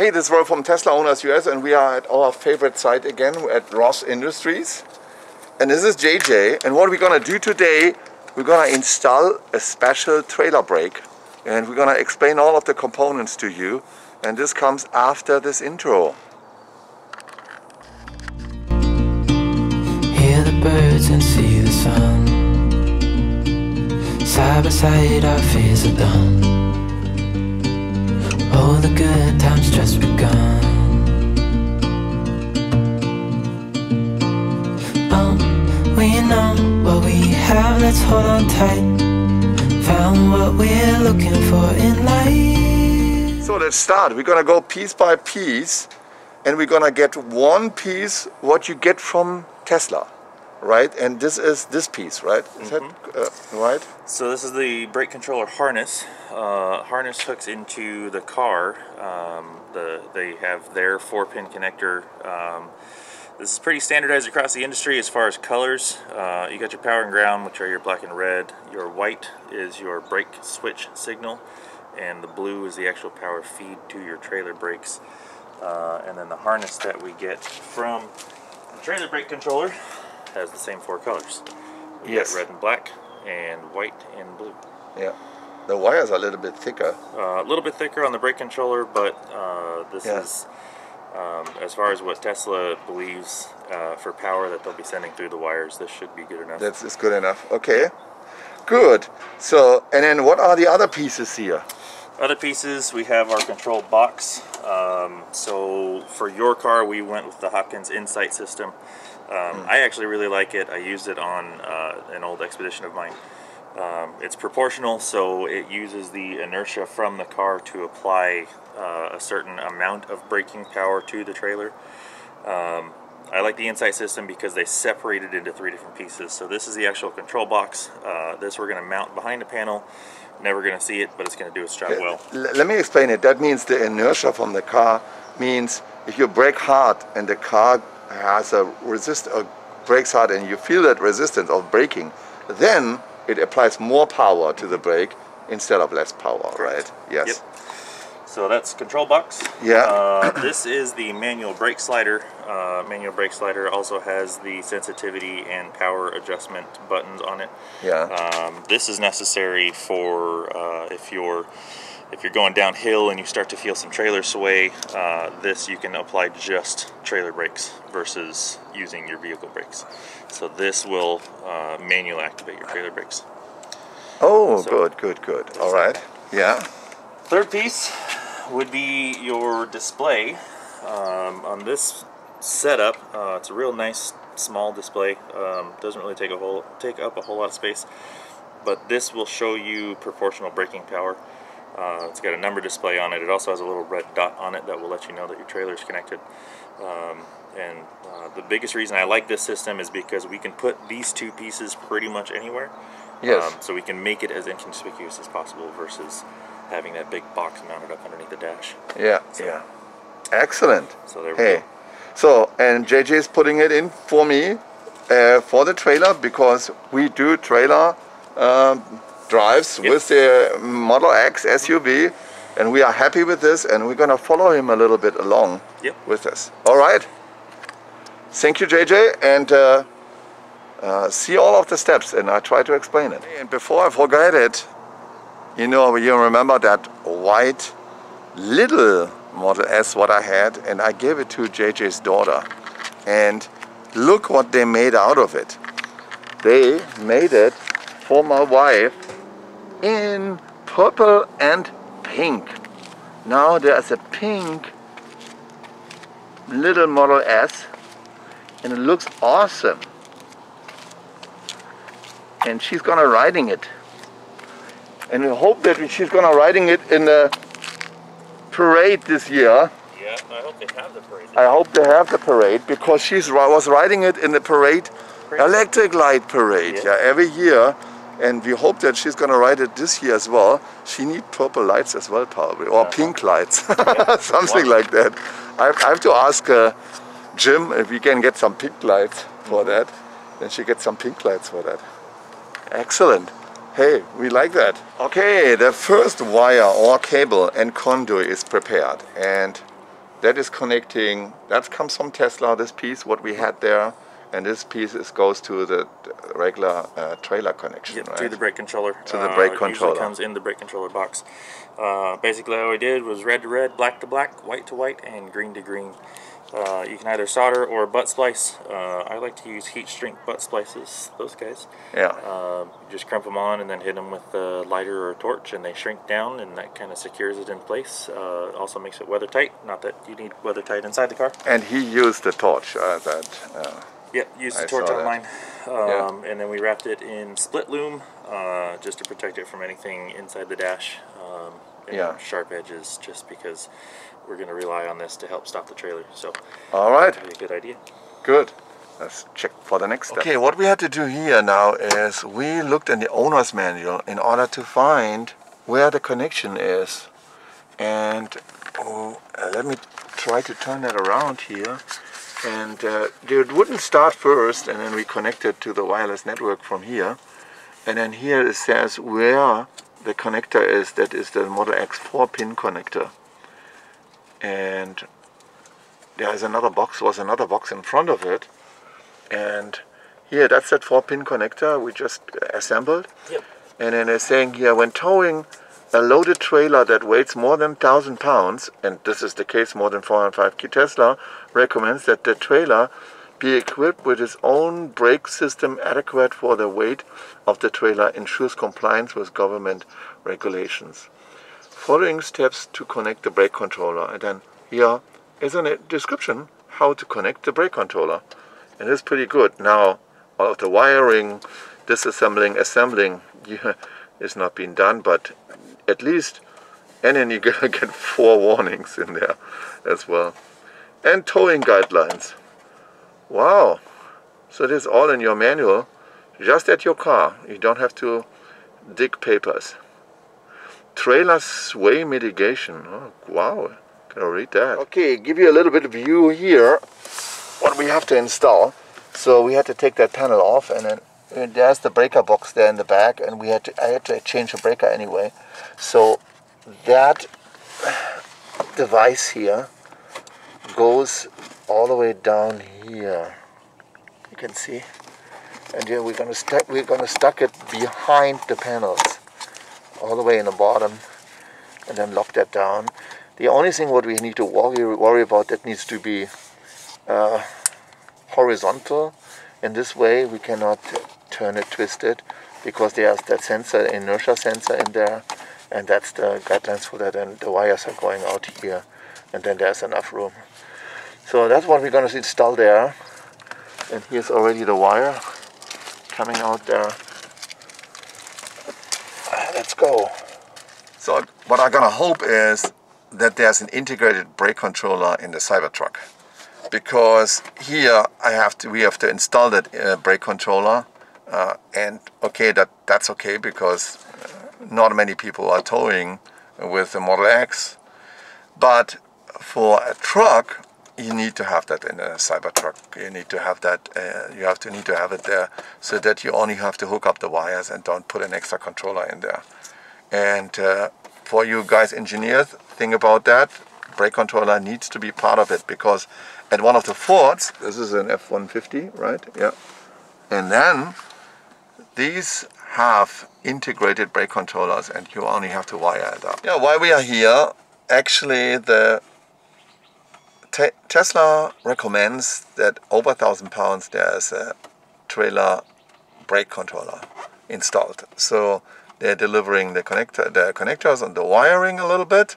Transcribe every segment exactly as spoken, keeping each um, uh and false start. Hey, this is Roy from Tesla Owners U S, and we are at our favorite site again at Ross Industries. And this is J J, and what we're gonna do today, we're gonna install a special trailer brake, and we're gonna explain all of the components to you, and this comes after this intro. Hear the birds and see the sun. Side by side our fears are done. All the good times just begun. Oh, we know what we have, let's hold on tight. Found what we're looking for in life. So let's start. We're gonna go piece by piece, and we're gonna get one piece what you get from Tesla, right? And this is this piece, right? Is mm-hmm. that uh, right? So this is the brake controller harness. Uh, harness hooks into the car. Um, the, they have their four-pin connector. Um, this is pretty standardized across the industry as far as colors. Uh, you got your power and ground, which are your black and red. Your white is your brake switch signal, and the blue is the actual power feed to your trailer brakes. Uh, and then the harness that we get from the trailer brake controller has the same four colors. We yes. red and black, and white and blue. Yeah. The wires are a little bit thicker. Uh, a little bit thicker on the brake controller, but uh, this yeah. is, um, as far as what Tesla believes uh, for power that they'll be sending through the wires, this should be good enough. That's good enough. Okay. Good. So, and then what are the other pieces here? Other pieces, we have our control box. Um, so for your car, we went with the Hopkins Insight system. Um, mm. I actually really like it. I used it on uh, an old Expedition of mine. Um, it's proportional, so it uses the inertia from the car to apply uh, a certain amount of braking power to the trailer. Um, I like the Insight system because they separate it into three different pieces. So this is the actual control box. Uh, this we're going to mount behind the panel. Never going to see it, but it's going to do its job well. Let me explain it. That means the inertia from the car means if you brake hard and the car has a resist or brakes hard and you feel that resistance of braking, then it applies more power to the brake instead of less power. Correct. Right? Yes. Yep. So that's control box. Yeah. Uh, this is the manual brake slider. Uh, manual brake slider also has the sensitivity and power adjustment buttons on it. Yeah. Um, this is necessary for uh, if you're if you're going downhill and you start to feel some trailer sway. Uh, this you can apply just trailer brakes versus using your vehicle brakes. So this will uh, manually activate your trailer brakes. Oh, so good, good, good. All right. That. Yeah. Third piece would be your display. Um, on this setup, uh, it's a real nice small display. Um, doesn't really take a whole take up a whole lot of space, but this will show you proportional braking power. Uh, it's got a number display on it. It also has a little red dot on it that will let you know that your trailer is connected. Um, and uh, the biggest reason I like this system is because we can put these two pieces pretty much anywhere. Yes. Um, so we can make it as inconspicuous as possible versus having that big box mounted up underneath the dash. Yeah, so, yeah. Excellent. So there we hey. go. So, and J J is putting it in for me uh, for the trailer because we do trailer um, drives yep. with the Model X S U V. And we are happy with this, and we're going to follow him a little bit along yep. with this. All right. Thank you, J J, and uh, uh, see all of the steps, and I try to explain it. And before I forget it, you know, you remember that white little Model S what I had, and I gave it to J J's daughter. And look what they made out of it. They made it for my wife in purple and pink. Now there's a pink little Model S, and it looks awesome. And she's gonna riding it. And we hope that she's gonna riding it in the parade this year. Yeah, I hope they have the parade. I hope they have the parade because she was riding it in the parade, parade. Electric light parade, yeah. Yeah, every year. And we hope that she's going to ride it this year as well. She needs purple lights as well, probably, or uh-huh. pink lights, yeah. something wow. like that. I, I have to ask uh, Jim if we can get some pink lights for mm-hmm. that. Then she gets some pink lights for that. Excellent. Hey, we like that. Okay, the first wire or cable and conduit is prepared, and that is connecting, that comes from Tesla, this piece, what we had there, and this piece is, goes to the regular uh, trailer connection, yeah, right? To the brake controller. To the brake uh, controller. It usually comes in the brake controller box. Uh, basically all I did was red to red, black to black, white to white, and green to green. Uh, you can either solder or butt splice. Uh, I like to use heat shrink butt splices, those guys. Yeah. Uh, just crimp them on and then hit them with a lighter or a torch and they shrink down, and that kind of secures it in place. Uh, also makes it weather tight. Not that you need weather tight inside the car. And he used the torch. Uh, that, uh, yep, used the I torch on mine. Um, yeah. And then we wrapped it in split loom uh, just to protect it from anything inside the dash. Um, and yeah. Sharp edges, just because we're going to rely on this to help stop the trailer. So, all right, that'd be a good idea. Good. Let's check for the next step. Okay, what we had to do here now is we looked in the owner's manual in order to find where the connection is. And oh, uh, let me try to turn that around here. And uh, it wouldn't start first, and then we connected to the wireless network from here. And then here it says where the connector is. That is the Model X four pin connector. And there is another box, was another box in front of it. And here, that's that four pin connector we just assembled. Yep. And then they're saying here, when towing a loaded trailer that weighs more than one thousand pounds, and this is the case, more than four hundred five kilograms, Tesla recommends that the trailer be equipped with its own brake system adequate for the weight of the trailer, ensures compliance with government regulations. Following steps to connect the brake controller, and then here is a description how to connect the brake controller, and it's pretty good. Now all of the wiring, disassembling, assembling, yeah, is not being done, but at least, and then you get four warnings in there as well, and towing guidelines. Wow, so this is all in your manual, just at your car. You don't have to dig papers. Trailer sway mitigation. Oh, wow, can I read that? Okay, give you a little bit of view here, what we have to install. So we had to take that panel off, and then and there's the breaker box there in the back, and we had to, I had to change the breaker anyway. So that device here goes all the way down here. You can see, and here we're gonna stuck, we're gonna stuck it behind the panels, all the way in the bottom, and then lock that down. The only thing what we need to worry, worry about, that needs to be uh, horizontal. In this way we cannot turn it, twist it, because there's that sensor, inertia sensor in there, and that's the guidelines for that, and the wires are going out here, and then there's enough room. So that's what we're going to install there, and here's already the wire coming out there. Let's go. So what I'm gonna hope is that there's an integrated brake controller in the Cybertruck, because here I have to, we have to install that uh, brake controller, uh, and okay, that that's okay, because not many people are towing with the Model X, but for a truck you need to have that in a Cybertruck. You need to have that. Uh, you have to need to have it there, so that you only have to hook up the wires and don't put an extra controller in there. And uh, for you guys engineers, think about that. Brake controller needs to be part of it, because at one of the Fords, this is an F one fifty, right? Yeah. And then these have integrated brake controllers, and you only have to wire it up. Yeah. While we are here, actually the Te Tesla recommends that over one thousand pounds there is a trailer brake controller installed. So they're delivering the connector, the connectors and the wiring a little bit,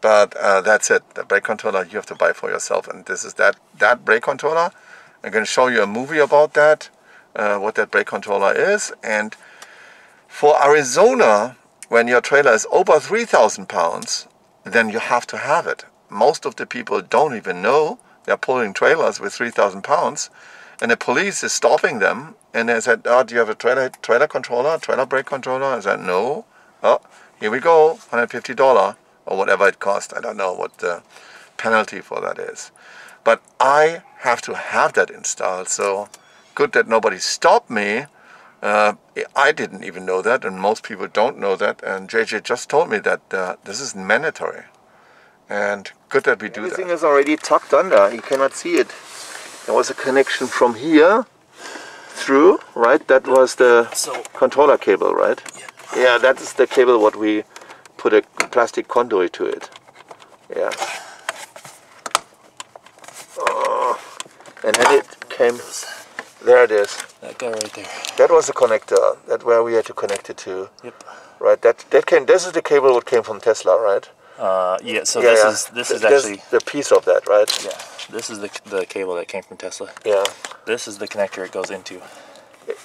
but uh, that's it. The brake controller you have to buy for yourself, and this is that, that brake controller. I'm going to show you a movie about that, uh, what that brake controller is. And for Arizona, when your trailer is over three thousand pounds, then you have to have it. Most of the people don't even know they're pulling trailers with three thousand pounds, and the police is stopping them, and they said, oh, do you have a trailer, trailer controller, trailer brake controller? I said, no. Oh, here we go, one hundred fifty dollars or whatever it cost. I don't know what the penalty for that is. But I have to have that installed, so good that nobody stopped me. Uh, I didn't even know that, and most people don't know that, and J J just told me that uh, this is mandatory. And good that we do that. Everything is already tucked under, you cannot see it. There was a connection from here through, right? That was the so, controller cable, right? Yeah. Yeah, that is the cable what we put a plastic conduit to it. Yeah. Oh, and then it came, there it is. That guy right there. That was the connector, that where we had to connect it to. Yep. Right, that, that came, this is the cable that came from Tesla, right? Uh, yeah, so yeah, this yeah. is this Th is actually the piece of that, right? Yeah, this is the the cable that came from Tesla. Yeah, this is the connector it goes into.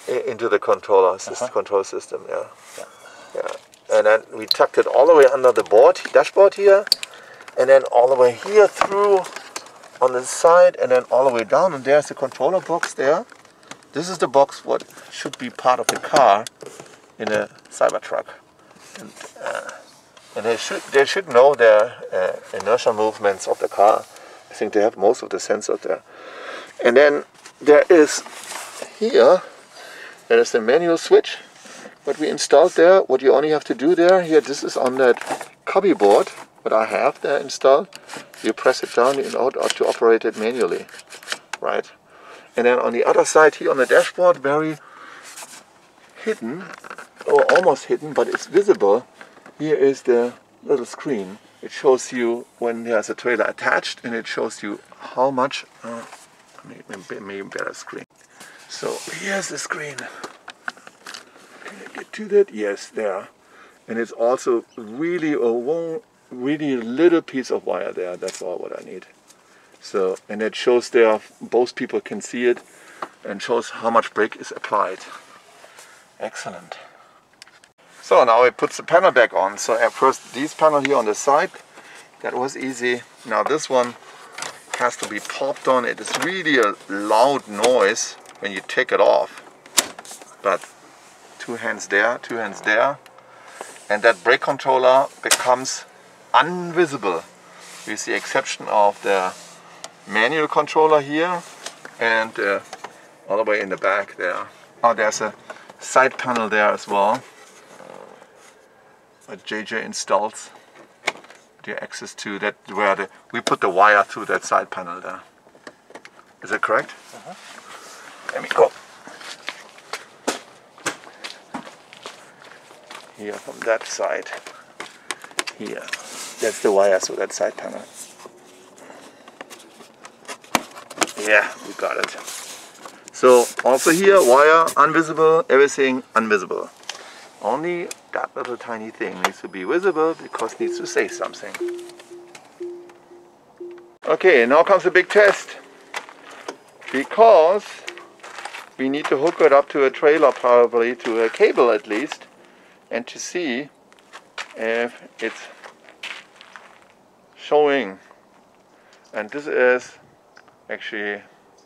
I, into the controller, uh-huh. system, control system. Yeah. yeah, yeah, and then we tucked it all the way under the board dashboard here, and then all the way here through on the side, and then all the way down. And there's the controller box there. This is the box what should be part of the car in a Cybertruck. And, uh, And they should, they should know their uh, inertia movements of the car. I think they have most of the sensors there. And then there is here, there is the manual switch, what we installed there, what you only have to do there. Here, this is on that cubby board, what I have there installed. You press it down in order to operate it manually, right? And then on the other side here on the dashboard, very hidden, or almost hidden, but it's visible. Here is the little screen. It shows you when there's a trailer attached, and it shows you how much. Uh, maybe better screen. So here's the screen. Can I get to that? Yes, there. And it's also really a one, really little piece of wire there. That's all what I need. So, and it shows there. Both people can see it, and shows how much brake is applied. Excellent. So now it puts the panel back on. So at first these panel here on the side, that was easy. Now this one has to be popped on. It is really a loud noise when you take it off. But two hands there, two hands there. And that brake controller becomes invisible with the exception of the manual controller here and uh, all the way in the back there. Oh, there's a side panel there as well. That J J installs the access to that where the, we put the wire through that side panel there. Is that correct? Uh-huh. Let me go. Here from that side. Here. That's the wire through that side panel. Yeah, we got it. So also here, wire invisible, everything invisible. Only that little tiny thing needs to be visible because it needs to say something. Okay, now comes the big test. Because we need to hook it up to a trailer, probably to a cable at least, and to see if it's showing. And this is actually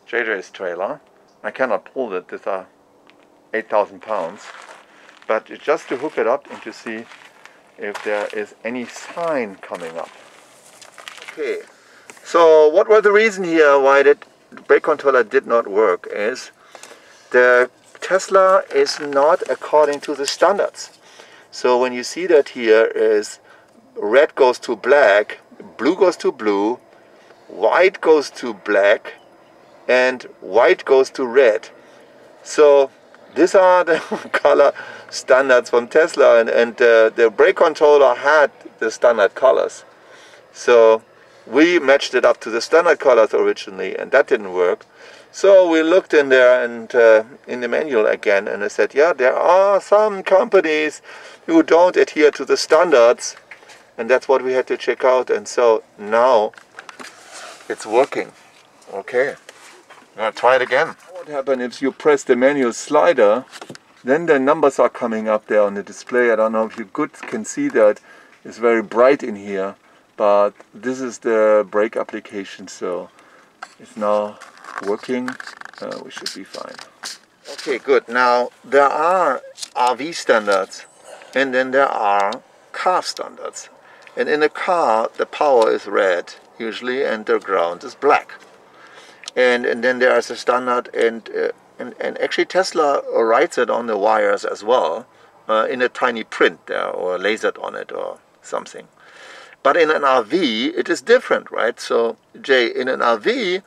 J J's trailer. I cannot pull it, these are eight thousand pounds. But just to hook it up and to see if there is any sign coming up. Okay, so what was the reason here why the brake controller did not work is the Tesla is not according to the standards. So when you see that here is red goes to black, blue goes to blue, white goes to black, and white goes to red. So these are the color standards from Tesla, and, and uh, the brake controller had the standard colors. So we matched it up to the standard colors originally, and that didn't work. So we looked in there and uh, in the manual again, and I said, yeah, there are some companies who don't adhere to the standards, and that's what we had to check out. And so now it's working. Okay, I'm gonna try it again. What happens if you press the manual slider, then the numbers are coming up there on the display. I don't know if you good can see that. It's very bright in here, but this is the brake application, so it's now working. Uh, we should be fine. Okay, good. Now there are R V standards, and then there are car standards. And in a car, the power is red usually, and the ground is black. And, and then there is a standard, and, uh, and and actually Tesla writes it on the wires as well, uh, in a tiny print there, or lasered on it or something. But in an R V, it is different, right? So, Jay, in an R V,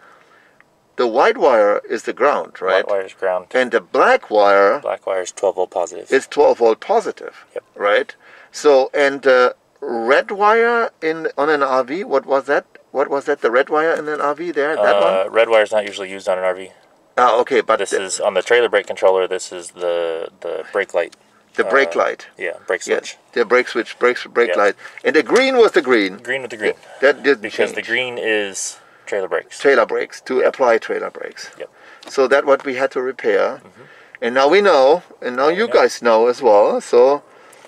the white wire is the ground, right? White wire is ground. And the black wire... Black wire is twelve volt positive. It's twelve volt positive, yep. Right? So, and uh, red wire in on an R V, what was that? What was that, the red wire in an R V there, uh, that one? Red wire is not usually used on an R V. Ah, okay, but... This is, on the trailer brake controller, this is the, the brake light. The brake light. Uh, yeah, brake switch. Yeah, the brake switch, brake, brake yeah. light. And the green was the green. Green with the green. Yeah, that didn't Because change. The green is trailer brakes. Trailer brakes, to yep. apply trailer brakes. Yep. So that's what we had to repair. Mm-hmm. And now we know, and now, now you know. guys know as well. So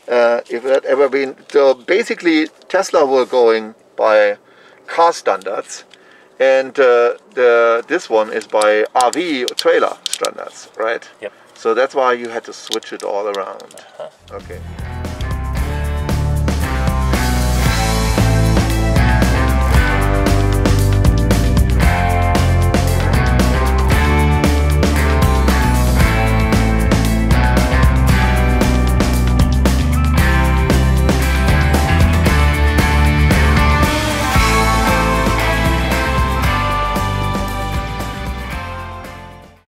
uh, if that ever been... So basically, Tesla were going by car standards. And uh, the this one is by R V trailer standards, right? Yep. So that's why you had to switch it all around. Uh-huh. Okay.